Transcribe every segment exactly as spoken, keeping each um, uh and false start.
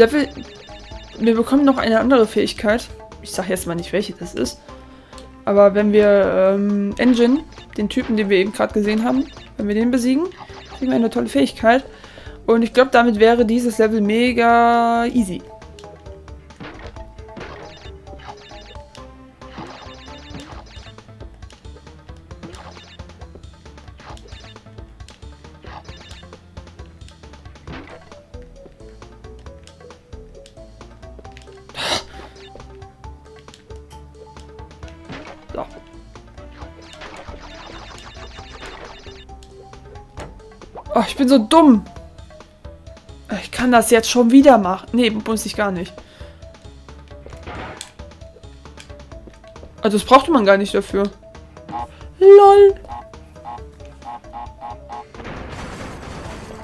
Level. Wir bekommen noch eine andere Fähigkeit. Ich sage jetzt mal nicht, welche das ist. Aber wenn wir ähm, N. Gin, den Typen, den wir eben gerade gesehen haben, wenn wir den besiegen, kriegen wir eine tolle Fähigkeit. Und ich glaube, damit wäre dieses Level mega easy. Oh, ich bin so dumm. Ich kann das jetzt schon wieder machen. Nee, muss ich gar nicht. Also das brauchte man gar nicht dafür. LOL.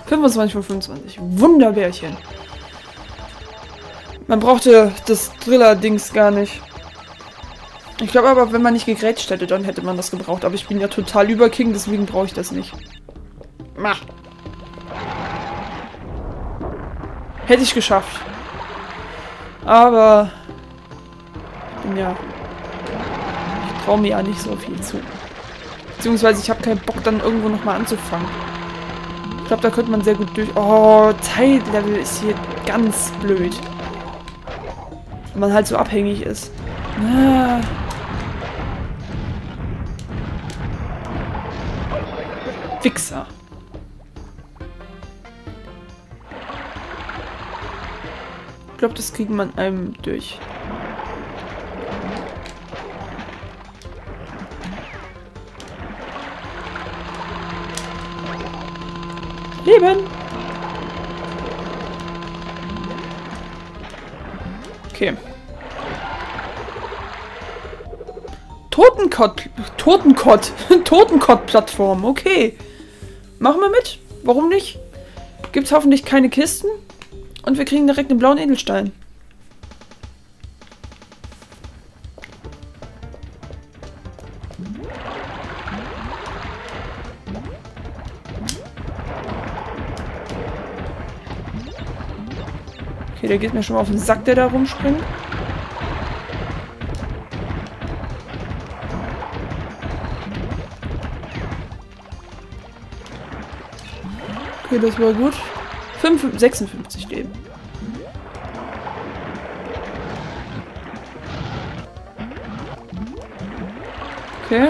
fünfundzwanzig von fünfundzwanzig. Wunderbärchen. Man brauchte das Driller-Dings gar nicht. Ich glaube aber, wenn man nicht gegrätscht hätte, dann hätte man das gebraucht. Aber ich bin ja total überking, deswegen brauche ich das nicht. Mach. Hätte ich geschafft. Aber ich bin ja. Ich traue mir ja nicht so viel zu. Beziehungsweise ich habe keinen Bock, dann irgendwo nochmal anzufangen. Ich glaube, da könnte man sehr gut durch. Oh, Zeitlevel ist hier ganz blöd. Wenn man halt so abhängig ist. Ah. Wichser. Ich glaube, das kriegt man einem durch. Leben! Okay. Totenkott! Totenkott! Totenkott-Plattform, okay. Machen wir mit? Warum nicht? Gibt's hoffentlich keine Kisten? Und wir kriegen direkt einen blauen Edelstein. Okay, der geht mir schon mal auf den Sack, der da rumspringt. Okay, das war gut. sechsundfünfzig Leben. Okay.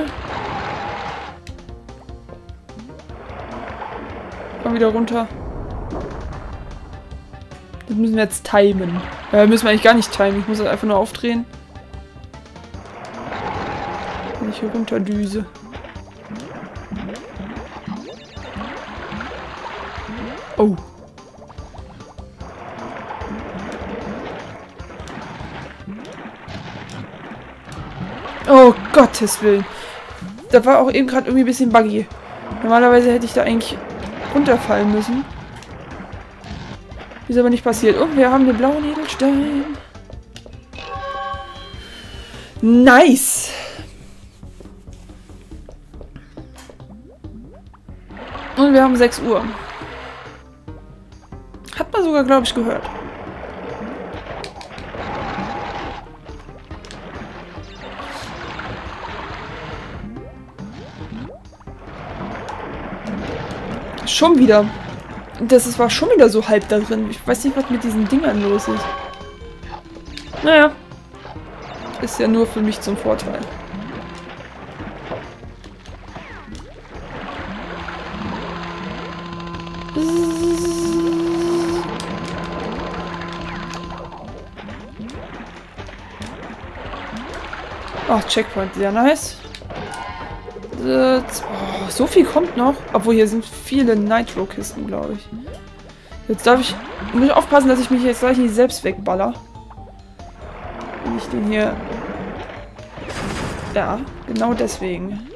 Komm wieder runter. Das müssen wir jetzt timen. Äh, müssen wir eigentlich gar nicht timen. Ich muss das einfach nur aufdrehen. Wenn ich hier runterdüse. Oh. Oh, Gottes Willen. Da war auch eben gerade irgendwie ein bisschen buggy. Normalerweise hätte ich da eigentlich runterfallen müssen. Ist aber nicht passiert. Oh, wir haben den blauen Edelstein. Nice. Und wir haben sechs Uhr. Hat man sogar, glaube ich, gehört. Schon wieder. Das war schon wieder so halb da drin. Ich weiß nicht, was mit diesen Dingern los ist. Naja. Ist ja nur für mich zum Vorteil. Ach, Checkpoint. Sehr nice. Oh, so viel kommt noch. Obwohl, hier sind viele Nitro-Kisten, glaube ich. Jetzt darf ich... Muss ich aufpassen, dass ich mich jetzt gleich nicht selbst wegballer. Wenn ich den hier... Ja, genau deswegen.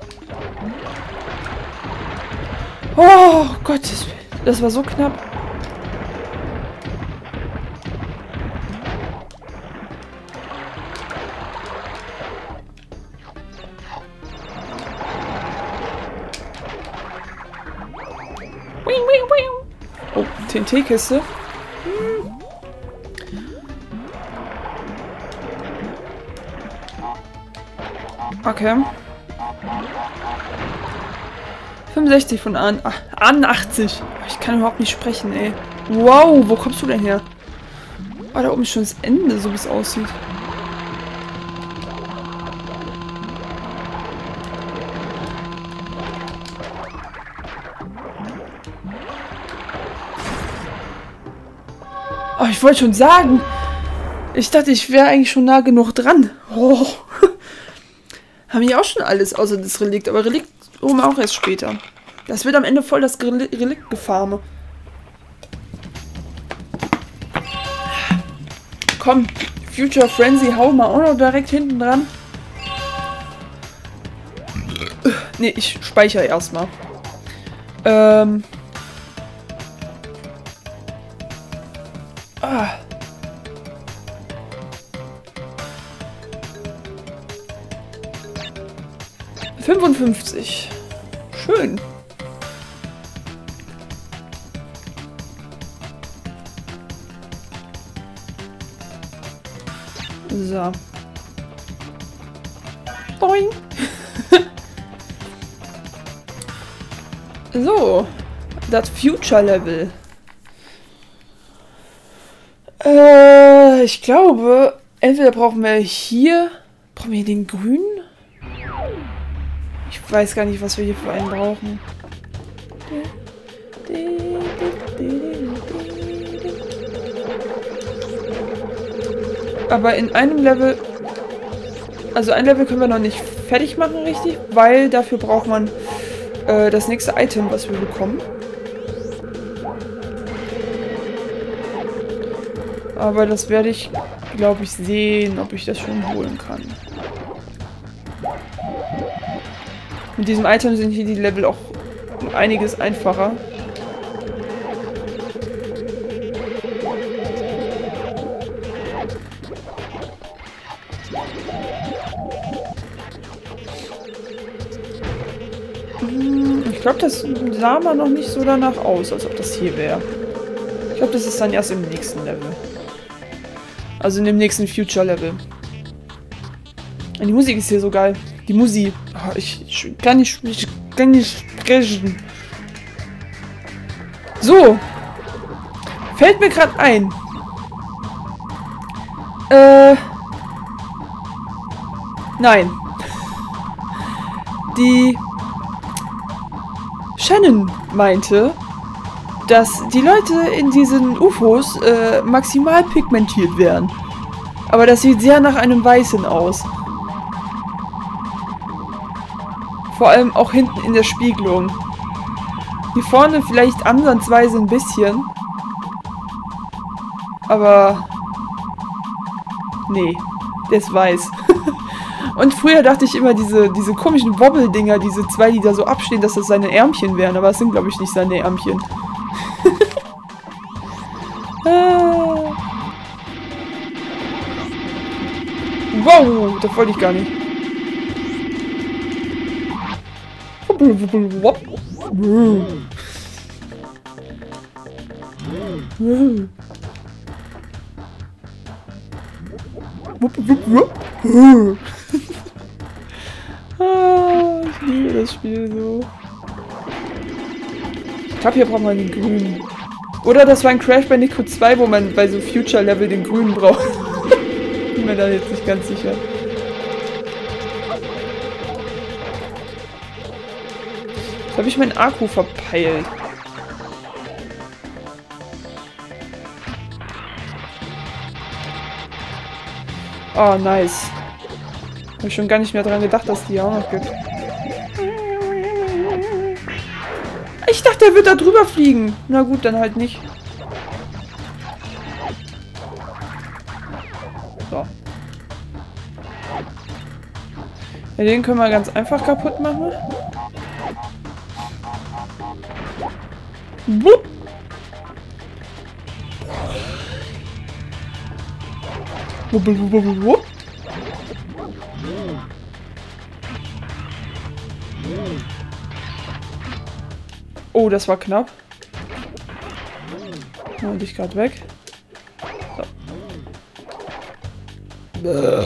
Oh Gott, das war so knapp. Oh, T N T-Kiste. Hm. Okay. fünfundsechzig von an. Ach, achtzig. Ich kann überhaupt nicht sprechen, ey. Wow, wo kommst du denn her? Ah, da oben ist schon das Ende, so wie es aussieht. Oh, ich wollte schon sagen. Ich dachte, ich wäre eigentlich schon nah genug dran. Oh. Haben wir auch schon alles außer das Relikt. Aber Relikt holen wir auch erst später. Das wird am Ende voll das Relikt-Gefarme. Komm, Future Frenzy, hau mal auch noch direkt hinten dran. Ne, ich speichere erstmal. Ähm. Ah. fünfundfünfzig. Schön. So. Boing. So. Das Future Level. Äh, ich glaube, entweder brauchen wir hier... Brauchen wir hier den grünen? Ich weiß gar nicht, was wir hier für einen brauchen. Aber in einem Level... Also ein Level können wir noch nicht fertig machen, richtig? Weil dafür braucht man äh, das nächste Item, was wir bekommen. Aber das werde ich, glaube ich, sehen, ob ich das schon holen kann. Mit diesem Item sind hier die Level auch um einiges einfacher. Ich glaube, das sah mal noch nicht so danach aus, als ob das hier wäre. Ich glaube, das ist dann erst im nächsten Level. Also in dem nächsten Future Level. Und die Musik ist hier so geil. Die Musik. Oh, ich, ich kann nicht, ich kann nicht sprechen. So. Fällt mir gerade ein. Äh. Nein. Die Shannon meinte, dass die Leute in diesen U F Os äh, maximal pigmentiert werden. Aber das sieht sehr nach einem Weißen aus. Vor allem auch hinten in der Spiegelung. Hier vorne vielleicht ansatzweise ein bisschen. Aber... Nee, der ist weiß. Und früher dachte ich immer, diese, diese komischen Wobble-Dinger, diese zwei, die da so abstehen, dass das seine Ärmchen wären. Aber es sind, glaube ich, nicht seine Ärmchen. Ah. Wow, das wollte ich gar nicht. Ah, ich liebe das Spiel so. Ich glaube, hier braucht man den grünen. Oder das war ein Crash Bandicoot zwei, wo man bei so Future Level den grünen braucht. Bin mir da jetzt nicht ganz sicher. Jetzt habe ich meinen Akku verpeilt. Oh, nice. Habe ich schon gar nicht mehr dran gedacht, dass die auch noch gibt. Ich dachte, er wird da drüber fliegen. Na gut, dann halt nicht. So. Ja, den können wir ganz einfach kaputt machen. Wupp. Wupp, wupp, wupp, wupp. Oh, das war knapp. Hol dich gerade weg. So.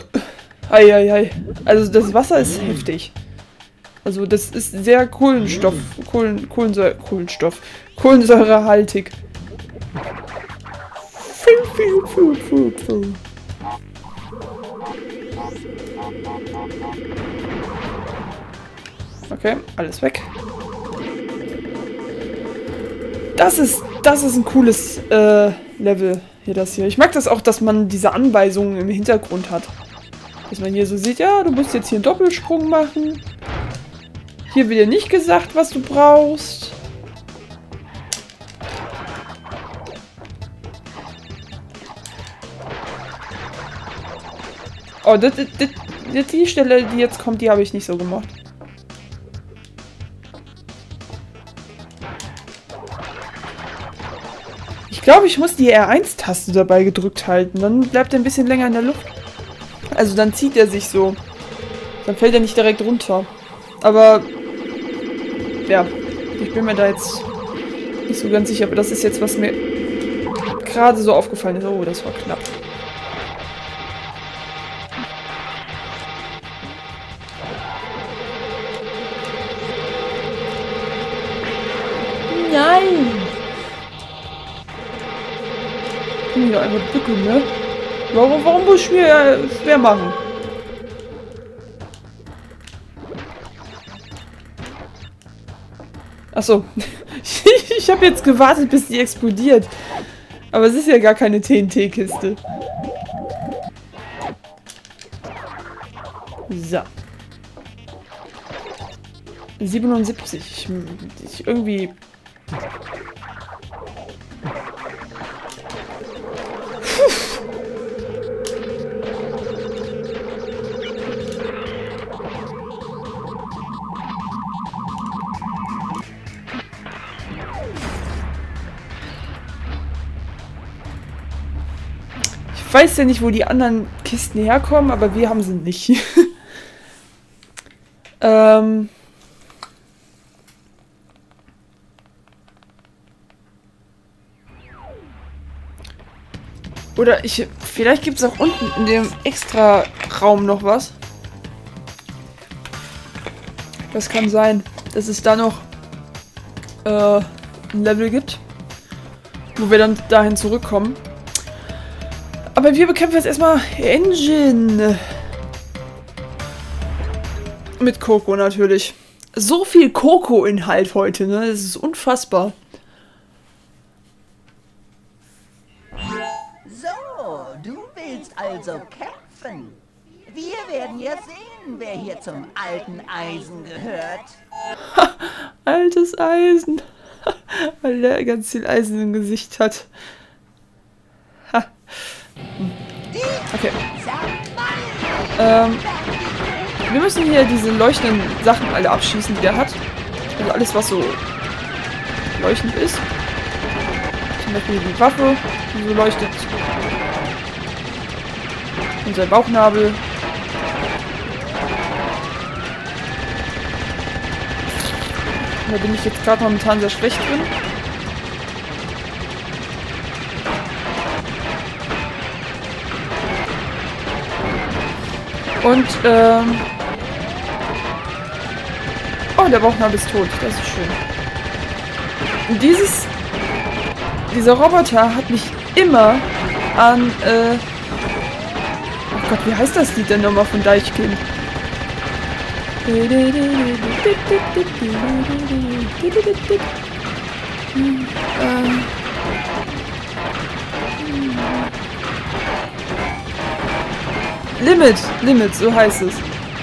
Eieiei. Ei, ei. Also das Wasser ist heftig. Also das ist sehr Kohlenstoff. Kohlen, Kohlensäure. Kohlenstoff. Kohlensäurehaltig. Okay, alles weg. Das ist, das ist ein cooles äh, Level hier, das hier. Ich mag das auch, dass man diese Anweisungen im Hintergrund hat. Dass man hier so sieht, ja, du musst jetzt hier einen Doppelsprung machen. Hier wird dir nicht gesagt, was du brauchst. Oh, das, das, das, die Stelle, die jetzt kommt, die habe ich nicht so gemacht. Ich glaube, ich muss die R eins-Taste dabei gedrückt halten. Dann bleibt er ein bisschen länger in der Luft. Also dann zieht er sich so. Dann fällt er nicht direkt runter. Aber, ja, ich bin mir da jetzt nicht so ganz sicher. Aber das ist jetzt, was mir gerade so aufgefallen ist. Oh, das war knapp. Einfach bücken, ne? Warum, warum muss ich mir schwer machen? Achso. Ich habe jetzt gewartet, bis die explodiert. Aber es ist ja gar keine T N T-Kiste. So. siebenundsiebzig. Ich, ich irgendwie... Ich weiß ja nicht, wo die anderen Kisten herkommen, aber wir haben sie nicht. ähm Oder ich. Vielleicht gibt es auch unten in dem extra Raum noch was. Das kann sein, dass es da noch äh, ein Level gibt, wo wir dann dahin zurückkommen. Aber wir bekämpfen jetzt erstmal N. Gin. Mit Coco natürlich. So viel Coco-Inhalt heute, ne? Das ist unfassbar. So, du willst also kämpfen. Wir werden ja sehen, wer hier zum alten Eisen gehört. Ha, altes Eisen. Weil der ganz viel Eisen im Gesicht hat. Ha. Okay. Ähm, wir müssen hier diese leuchtenden Sachen alle abschießen, die der hat. Also alles, was so leuchtend ist. Zum Beispiel die Waffe, die so leuchtet. Und sein Bauchnabel. Da bin ich jetzt gerade momentan sehr schlecht drin. Und, ähm... oh, der Bauchnabel ist tot. Das ist schön. Und dieses... Dieser Roboter hat mich immer an, äh... oh Gott, wie heißt das Lied denn nochmal von Deichkind? Ähm... Limit, Limit, so heißt es.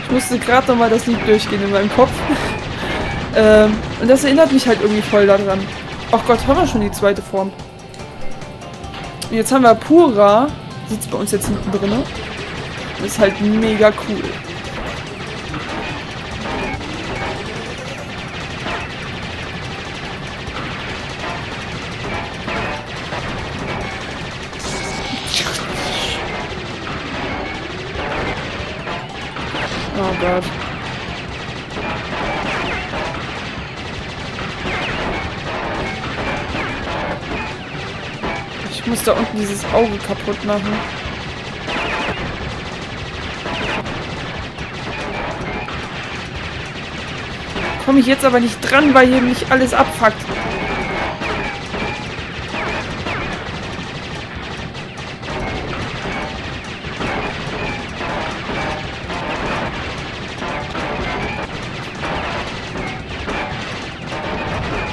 Ich musste gerade nochmal das Lied durchgehen in meinem Kopf. ähm, und das erinnert mich halt irgendwie voll daran. Ach Gott, haben wir schon die zweite Form. Und jetzt haben wir Pura. Sitzt bei uns jetzt hinten drin. Das ist halt mega cool. Oh Gott. Ich muss da unten dieses Auge kaputt machen. komme ich jetzt aber nicht dran, weil hier mich alles abfuckt.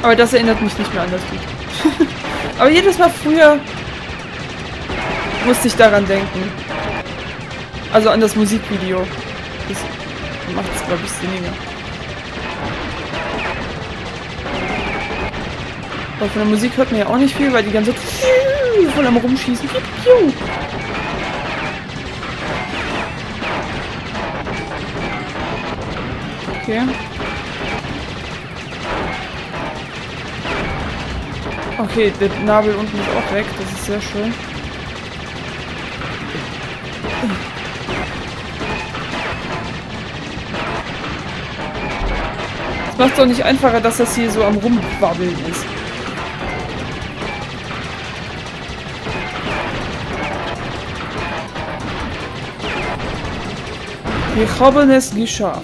Aber das erinnert mich nicht mehr an das Lied. Aber jedes Mal früher musste ich daran denken. Also an das Musikvideo. Das macht es, glaube ich, sinniger. Aber von der Musik hört man ja auch nicht viel, weil die ganze Zeit von einem rumschießen. Okay. Okay, der Nabel unten ist auch weg, das ist sehr schön. Das macht es auch nicht einfacher, dass das hier so am Rumwabbeln ist. Wir haben es geschafft.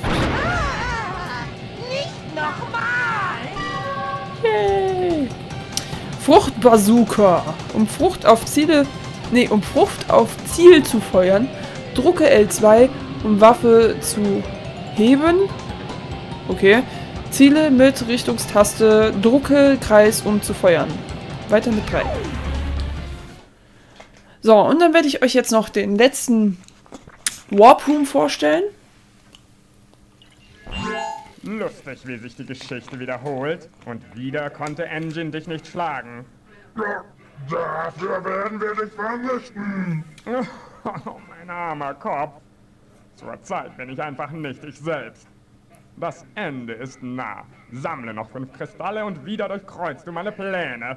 Fruchtbazooka. Um Frucht auf Ziele, nee, um Frucht auf Ziel zu feuern, drücke L zwei, um Waffe zu heben. Okay. Ziele mit Richtungstaste, drücke Kreis, um zu feuern. Weiter mit drei. So, und dann werde ich euch jetzt noch den letzten Warp Room vorstellen. Lustig, wie sich die Geschichte wiederholt. Und wieder konnte N. Gin dich nicht schlagen. Ja, dafür werden wir dich vernichten. Oh, mein armer Kopf. Zur Zeit bin ich einfach nicht ich selbst. Das Ende ist nah. Sammle noch fünf Kristalle und wieder durchkreuzt du meine Pläne.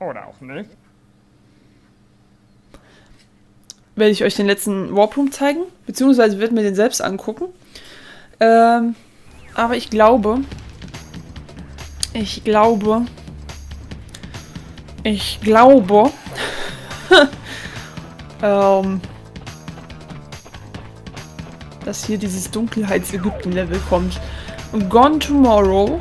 Oder auch nicht. Werde ich euch den letzten Warp Room zeigen, beziehungsweise wird mir den selbst angucken. Ähm, aber ich glaube, ich glaube, ich glaube, ähm, dass hier dieses Dunkelheits-Ägypten-Level kommt. Und Gone Tomorrow.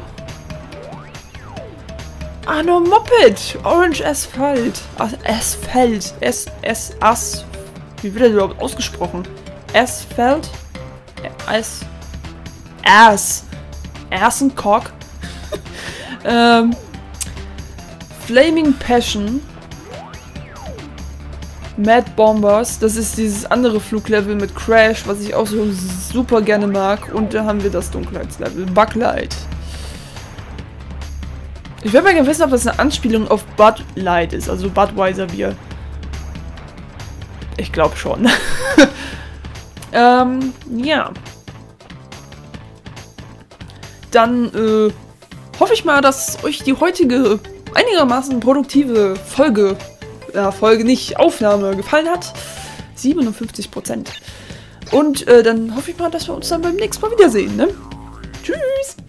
Ah, no Moped! Orange Asphalt. As Asphalt. S, S, As. Wie wird das überhaupt ausgesprochen? Asphalt? As. Ass. Assencock. ähm, Flaming Passion. Mad Bombers. Das ist dieses andere Fluglevel mit Crash, was ich auch so super gerne mag. Und da haben wir das Dunkelheitslevel. Bud Light. Ich werde mal gerne wissen, ob das eine Anspielung auf Bud Light ist. Also Budweiser Bier. Ich glaube schon. ähm, ja. Dann äh, hoffe ich mal, dass euch die heutige einigermaßen produktive Folge, äh, Folge nicht, Aufnahme gefallen hat. siebenundfünfzig Prozent. Und äh, dann hoffe ich mal, dass wir uns dann beim nächsten Mal wiedersehen. Ne? Tschüss!